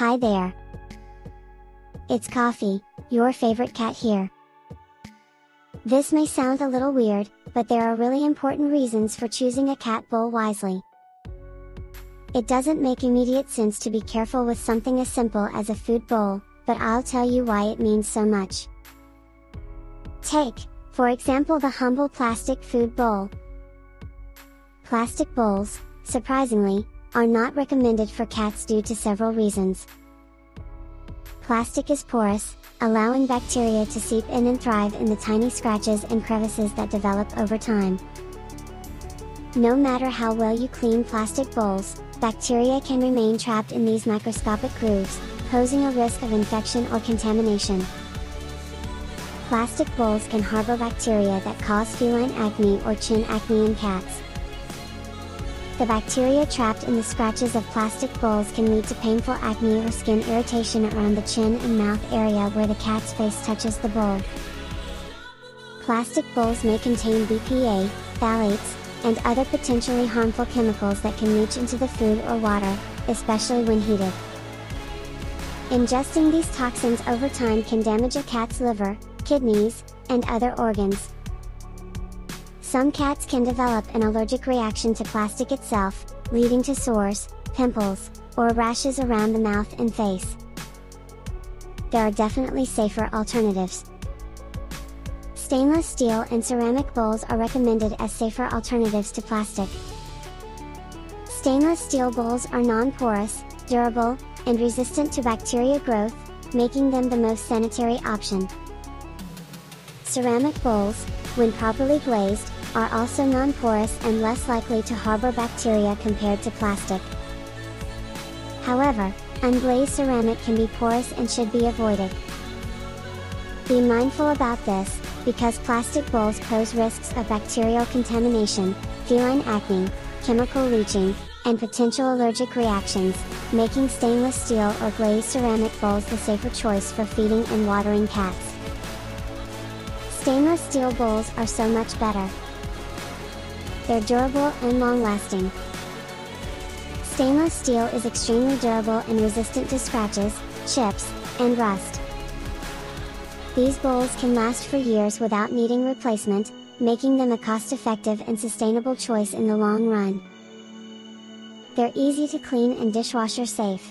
Hi there. It's Coffee, your favorite cat here. This may sound a little weird, but there are really important reasons for choosing a cat bowl wisely. It doesn't make immediate sense to be careful with something as simple as a food bowl, but I'll tell you why it means so much. Take, for example, the humble plastic food bowl. Plastic bowls, surprisingly, are not recommended for cats due to several reasons. Plastic is porous, allowing bacteria to seep in and thrive in the tiny scratches and crevices that develop over time. No matter how well you clean plastic bowls, bacteria can remain trapped in these microscopic grooves, posing a risk of infection or contamination. Plastic bowls can harbor bacteria that cause feline acne or chin acne in cats. The bacteria trapped in the scratches of plastic bowls can lead to painful acne or skin irritation around the chin and mouth area where the cat's face touches the bowl. Plastic bowls may contain BPA, phthalates, and other potentially harmful chemicals that can leach into the food or water, especially when heated. Ingesting these toxins over time can damage a cat's liver, kidneys, and other organs. Some cats can develop an allergic reaction to plastic itself, leading to sores, pimples, or rashes around the mouth and face. There are definitely safer alternatives. Stainless steel and ceramic bowls are recommended as safer alternatives to plastic. Stainless steel bowls are non-porous, durable, and resistant to bacteria growth, making them the most sanitary option. Ceramic bowls, when properly glazed, are also non-porous and less likely to harbor bacteria compared to plastic. However, unglazed ceramic can be porous and should be avoided. Be mindful about this, because plastic bowls pose risks of bacterial contamination, feline acne, chemical leaching, and potential allergic reactions, making stainless steel or glazed ceramic bowls the safer choice for feeding and watering cats. Stainless steel bowls are so much better. They're durable and long-lasting. Stainless steel is extremely durable and resistant to scratches, chips, and rust. These bowls can last for years without needing replacement, making them a cost-effective and sustainable choice in the long run. They're easy to clean and dishwasher safe.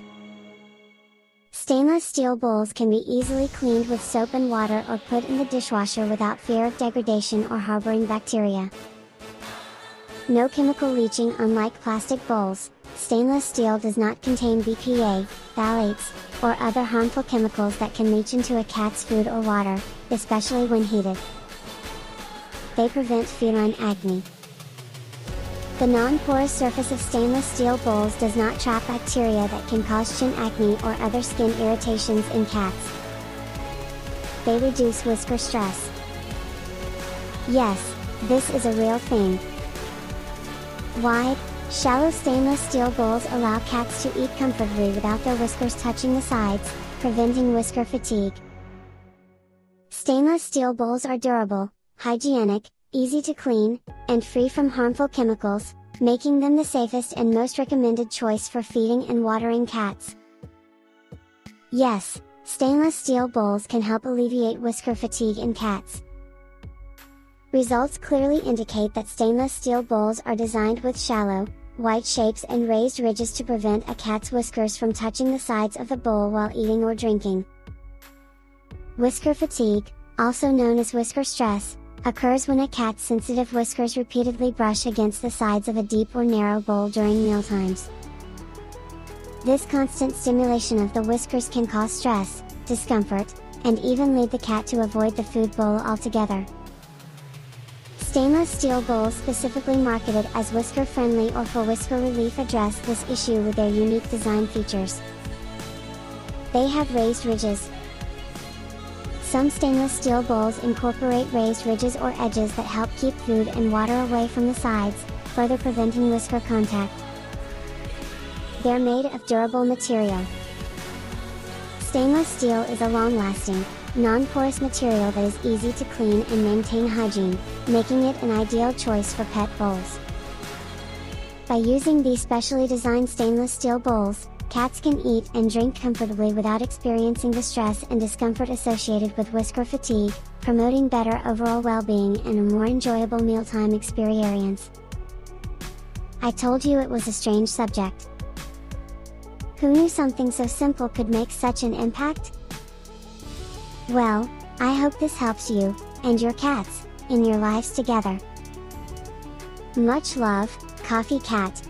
Stainless steel bowls can be easily cleaned with soap and water or put in the dishwasher without fear of degradation or harboring bacteria. No chemical leaching. Unlike plastic bowls, stainless steel does not contain BPA, phthalates, or other harmful chemicals that can leach into a cat's food or water, especially when heated. They prevent feline acne. The non-porous surface of stainless steel bowls does not trap bacteria that can cause chin acne or other skin irritations in cats. They reduce whisker stress. Yes, this is a real thing. Wide, shallow stainless steel bowls allow cats to eat comfortably without their whiskers touching the sides, preventing whisker fatigue. Stainless steel bowls are durable, hygienic, easy to clean, and free from harmful chemicals, making them the safest and most recommended choice for feeding and watering cats. Yes, stainless steel bowls can help alleviate whisker fatigue in cats. Results clearly indicate that stainless steel bowls are designed with shallow, wide shapes and raised ridges to prevent a cat's whiskers from touching the sides of the bowl while eating or drinking. Whisker fatigue, also known as whisker stress, occurs when a cat's sensitive whiskers repeatedly brush against the sides of a deep or narrow bowl during mealtimes. This constant stimulation of the whiskers can cause stress, discomfort, and even lead the cat to avoid the food bowl altogether. Stainless steel bowls specifically marketed as whisker-friendly or for whisker relief address this issue with their unique design features. They have raised ridges. Some stainless steel bowls incorporate raised ridges or edges that help keep food and water away from the sides, further preventing whisker contact. They're made of durable material. Stainless steel is a long-lasting, non-porous material that is easy to clean and maintain hygiene, making it an ideal choice for pet bowls. By using these specially designed stainless steel bowls, Cats can eat and drink comfortably without experiencing the stress and discomfort associated with whisker fatigue, promoting better overall well-being and a more enjoyable mealtime experience. I told you it was a strange subject. Who knew something so simple could make such an impact? Well, I hope this helps you, and your cats, in your lives together. Much love, Coffee Cat.